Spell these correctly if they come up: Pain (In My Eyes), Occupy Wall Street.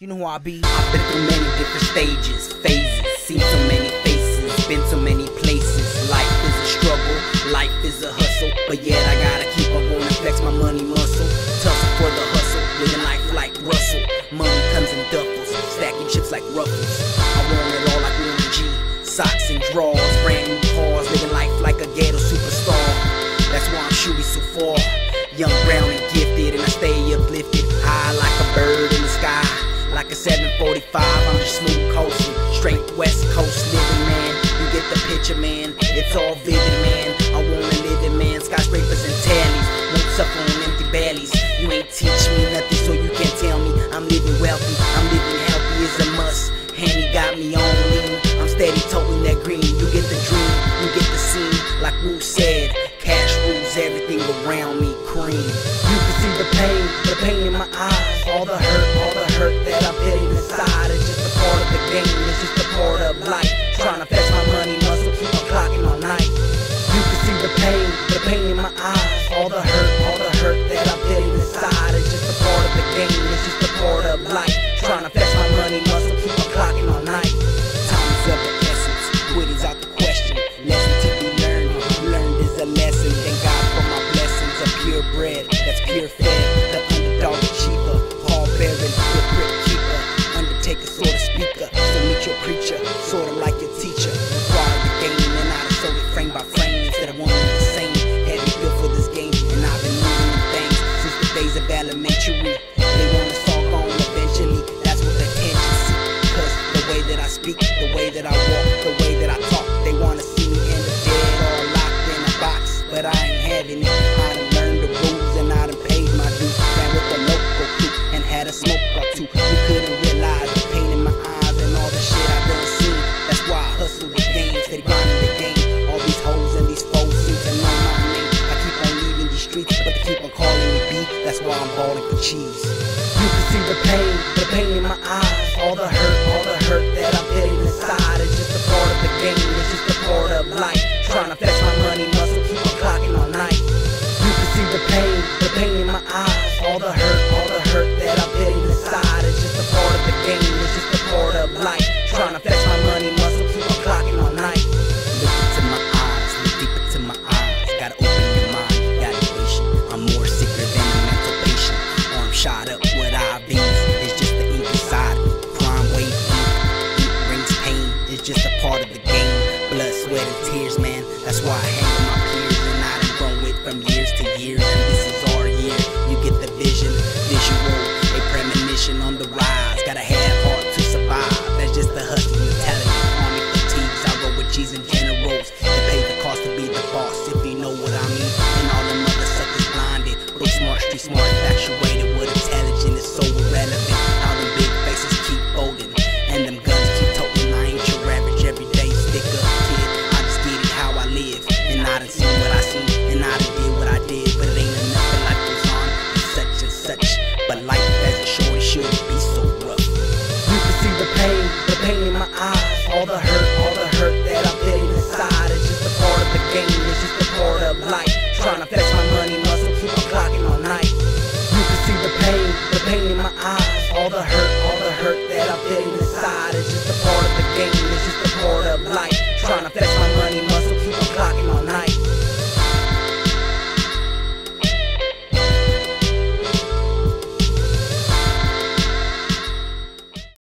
You know who I be? I've been through many different stages, phases, seen so many faces, been so many places. Life is a struggle, life is a hustle, but yet I gotta keep up on and flex my money muscle. Tussle for the hustle, living life like Russell. Money comes in duffels, stacking chips like ruffles. I want it all like Willie G, socks and drawers, brand new cars, living life like a ghetto superstar. That's why I'm shooting so far, young, brown and gifted, and I stay uplifted, high like a bird in the sky. Like a 745, I'm just smooth coasting, straight west coast living, man. You get the picture, man, it's all vivid, man. I wanna live it, man, skyscrapers and tallies, won't suffer on empty bellies. You ain't teach me nothing, so you can't tell me I'm living wealthy. I'm living healthy is a must, Handy got me on lean. I'm steady toting that green, you get the dream, you get the scene. Like Wu said, cash rules everything around me, cream. You can see the pain in my eyes, all the hurt that I'm feeling inside. It's just a part of the game, it's just a part of life. Trying to fetch my money, muscle, keep on clocking all night. You can see the pain in my eyes, all the hurt that I'm feeling inside. It's just a part of the game, it's just a part of life. Trying to fetch my money, muscle, keep on clocking all night. Time is of the essence, quit is out the question. Lesson to be learned, learned is a lesson. Thank God for my blessings of pure bread, that's pure fed. The underdog achiever, Paul-bearing, the crypt keeper, undertaker, sort of speaker. So meet your creature, sort of like your teacher. Require the game and I done sold it frame by frame instead of one and the same. Had me built for this game and I've been learning things since the days of elementary. They wanna stalk on eventually, that's what the attention seek. Cause the way that I speak, the way that I walk, the way that I talk, they wanna see me in the dead or locked in a box. But I ain't having it, I done learned the rules and I done paid my dues. Ran with the local crew and had a smoke or two. You couldn't realize the pain in my eyes and all the shit I done seen. That's why I hustle the games, they grindin' the game. All these hoes and these foes seem to know my name. I keep on leaving these streets, but they keep on calling me B. That's why I'm ballin' for cheese. You can see the pain in my eyes, all the hurt that I'm feeling inside. It's just a part of the game, it's just a part of life. Tryna flex my money muscle, keep on clocking all night. You can see the pain in my eyes, all the hurt that I'm feeling inside. It's just a part of the game, it's just a part of life. Tryna flex my money muscle, keep on clocking all night. Look into my eyes, look deep into my eyes. Gotta open your mind, you gotta be patient. I'm more sicker than a mental patient. Arm shot up. Just a part of the game, blood, sweat, and tears, man. That's why I hang with my peers, and I done grown with from years to years. And this is our year, you get the vision, visual, a premonition on the rise. Gotta have heart to survive, that's just the hustle mentality. Army fatigues, I roll with G's and generals. They pay the cost to be the boss, if you know what I mean. And all them other suckers blinded, broke smart, street smart, infatuated with intelligence, it's so irrelevant. All them big faces keep folding, and them guns keep all the hurt that I'm feeling inside. It's just a part of the game, it's just a part of life. Tryna flex my money muscle, keep on clocking all night. You can see the pain in my eyes, all the hurt that I'm feeling inside.